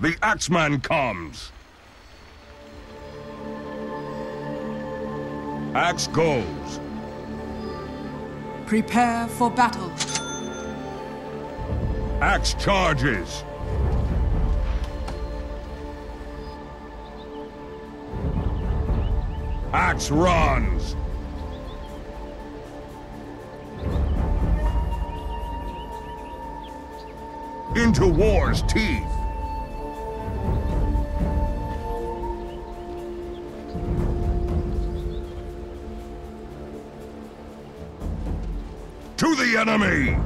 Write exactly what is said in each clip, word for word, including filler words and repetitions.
The Axeman comes. Axe goes. Prepare for battle. Axe charges. Axe runs. Into war's teeth. To the enemy!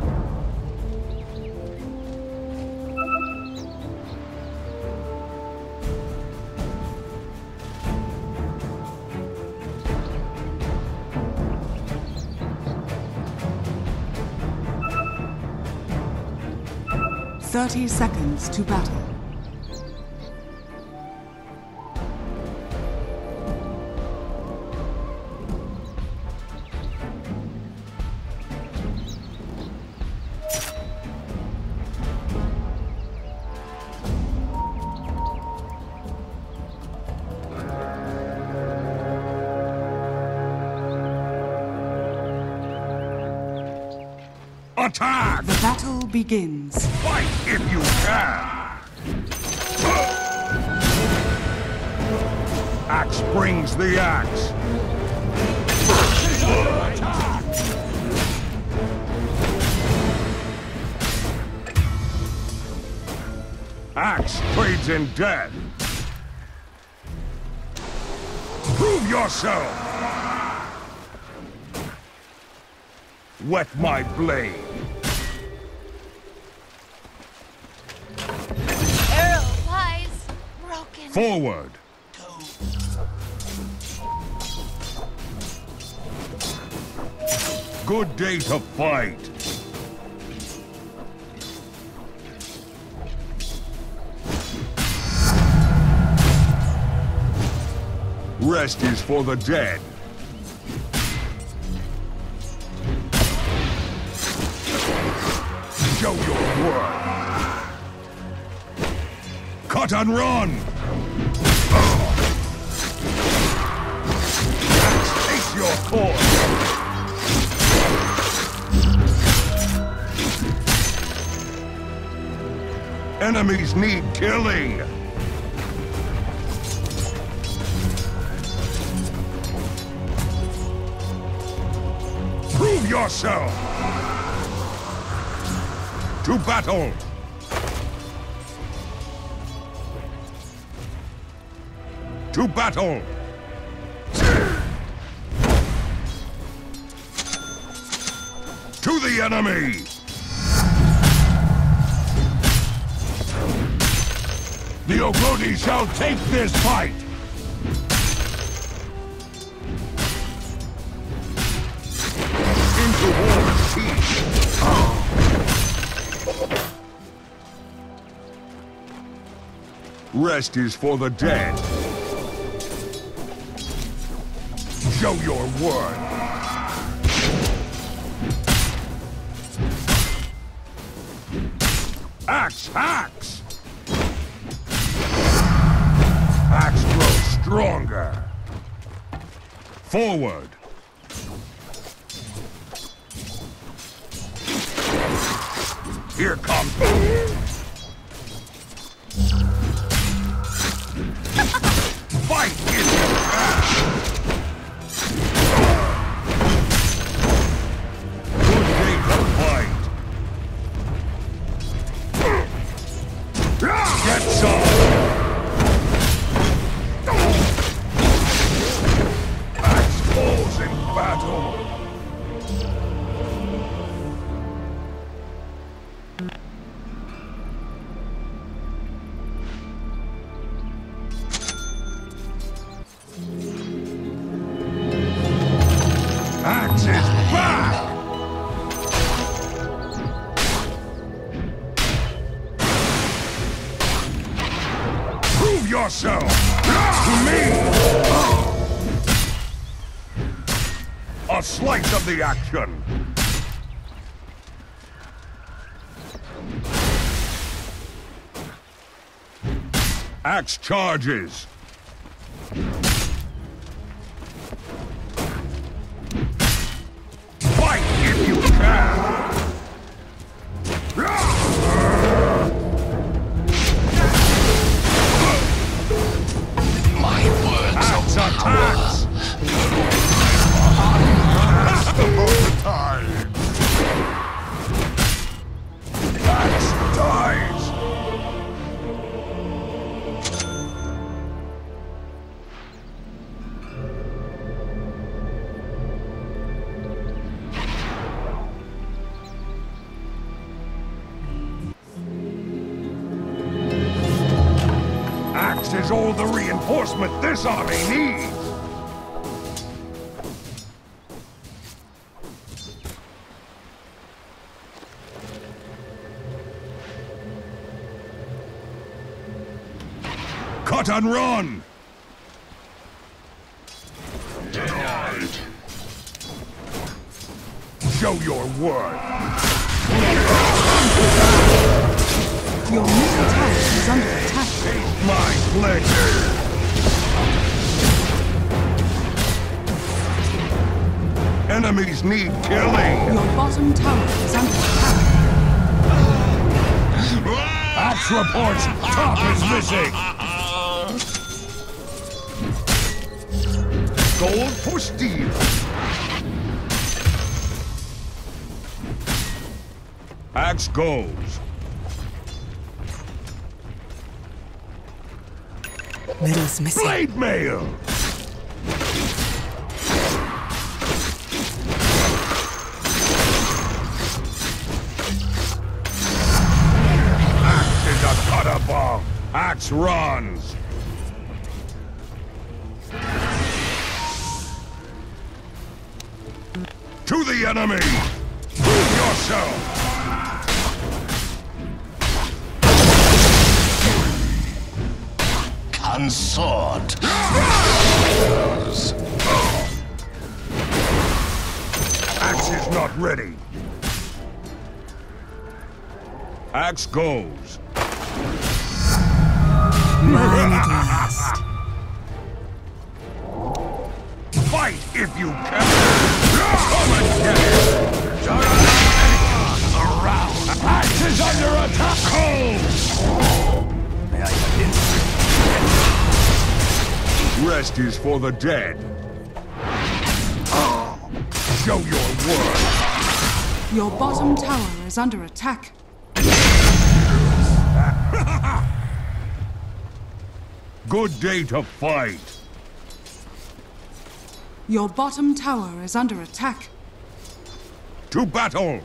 Thirty seconds to battle. Attack! The battle begins. Fight if you can! Axe brings the axe. Axe trades in death. Prove yourself! Wet my blade. Forward. Good day to fight. Rest is for the dead. Show your worth. Cut and run. Take your course. Enemies need killing. Prove yourself. To battle. To battle! To the enemy! The Ogodi shall take this fight! Into war's teeth! Oh. Rest is for the dead. Show your word. Axe, axe! Axe grows stronger. Forward. Here comes fight in your ass! Axe is back! Prove yourself to me! A slice of the action! Axe charges. Fight if you can. My words Axe are attacks. Is all the reinforcement this army needs. Cut and run. Denied. Show your worth. Your middle tower is under attack. Take my pleasure! Enemies need killing! Your bottom tower is under attack! Axe reports top is missing! Gold for steel! Axe goes! Middle's missing. Blade mail! Axe is a cut above. Axe runs. To the enemy! Prove yourself! And sword. Axe is not ready. Axe goes. Mine at last. Fight if you can. Come and get it. Around. Axe is under attack. Cold. May I hit? Rest is for the dead. Oh, show your worth. Your bottom tower is under attack. Good day to fight. Your bottom tower is under attack. To battle.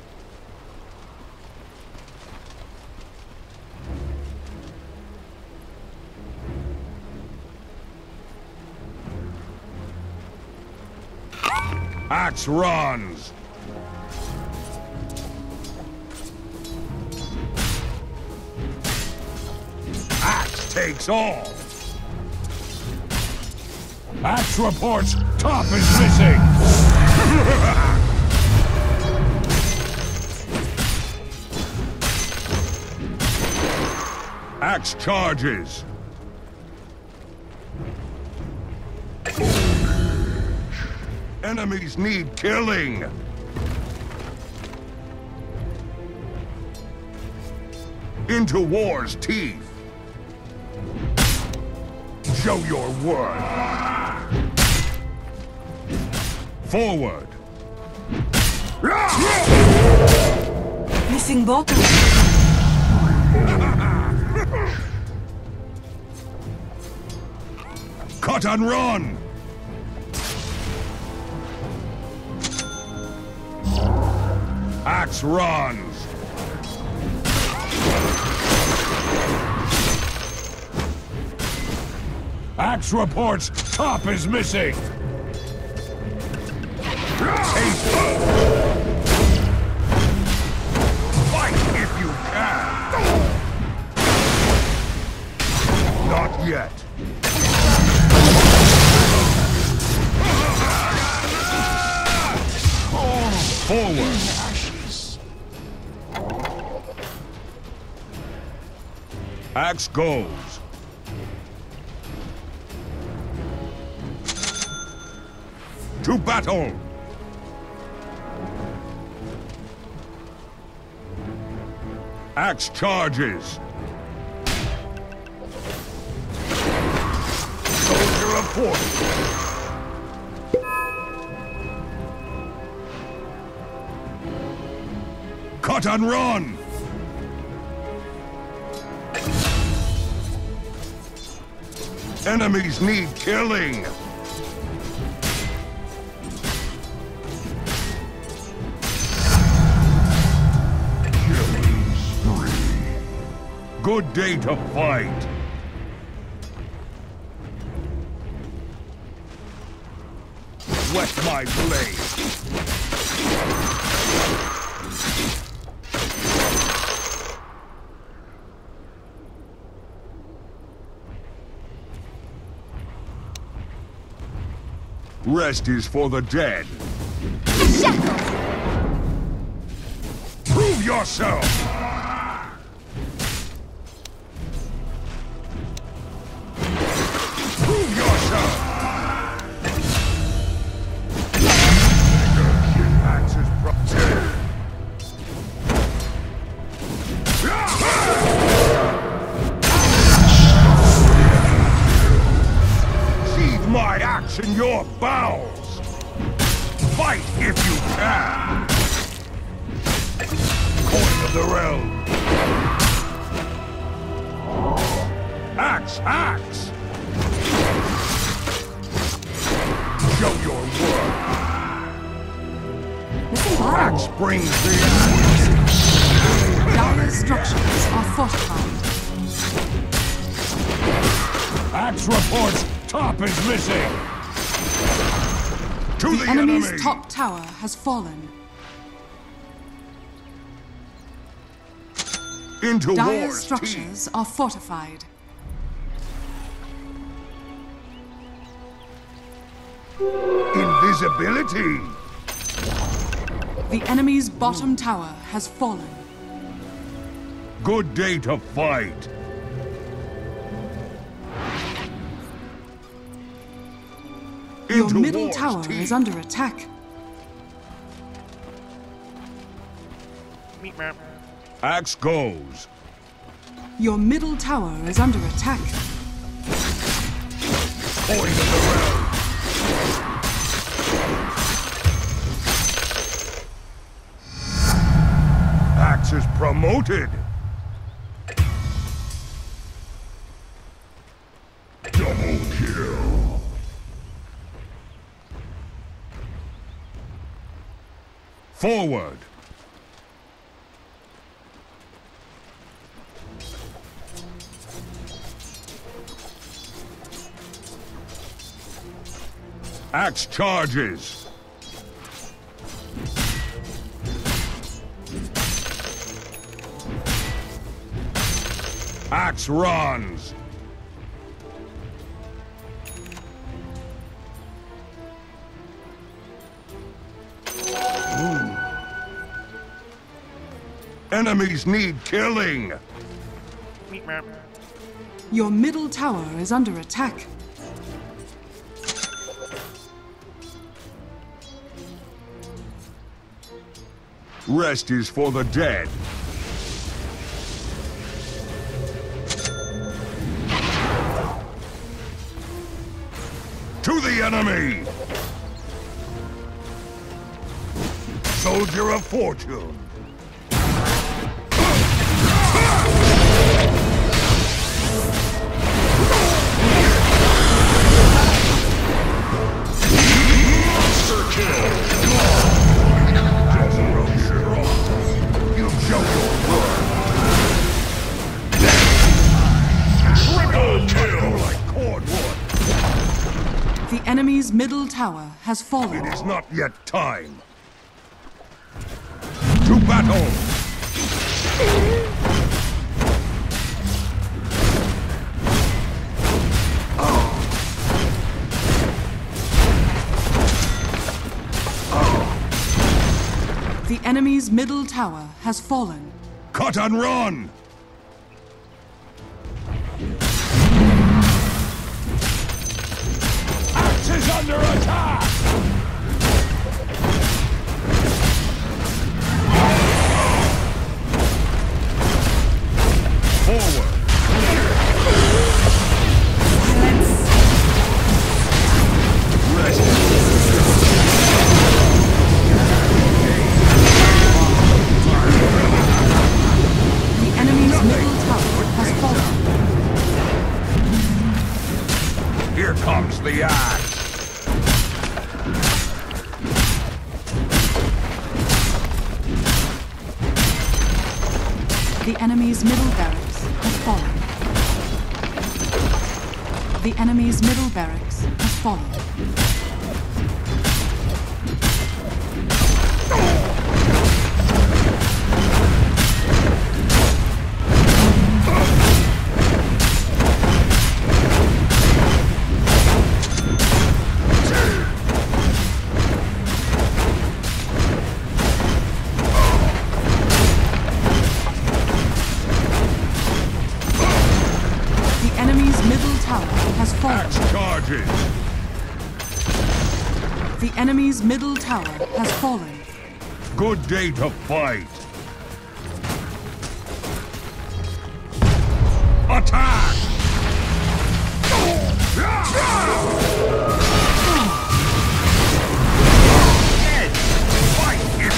Axe runs. Axe takes all. Axe reports top is missing. Axe charges. Enemies need killing! Into war's teeth! Show your worth! Forward! Missing bottom! Cut and run! Axe runs. Axe reports top is missing. Fight if you can. Not yet. Forward. Axe goes. to battle! Axe charges! Soldier of fortune! Cut and run! Enemies need killing! Killing spree. Good day to fight! Wet my blade! Rest is for the dead. Shackle. Prove yourself! Prove yourself! Axe is protected. Sheathe my axe in your back! Fight if you can! Coin of the realm! Axe, axe! Show your worth! Axe brings in! Downward structures are fortified. Axe reports top is missing! To the, the enemy's enemy. Top tower has fallen. Into Dire war's structures team. Are fortified. Invisibility. The enemy's bottom tower has fallen. Good day to fight. Your middle tower is under attack. Axe goes. Your middle tower is under attack. Point of the realm. Axe is promoted. Double kill. Forward! Axe charges! Axe runs! Enemies need killing! Your middle tower is under attack. Rest is for the dead. To the enemy! Soldier of fortune! The enemy's middle tower has fallen. It is not yet time. To battle! The enemy's middle tower has fallen. Cut and run! Under attack! The enemy's middle barracks has fallen. The enemy's middle barracks has fallen. The enemy's middle tower has fallen. Good day to fight. Attack! Dead. Fight if you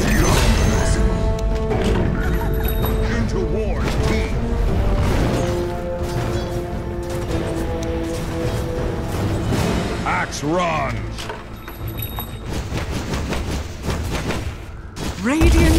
can. Into war, team. Axe runs. Radiant.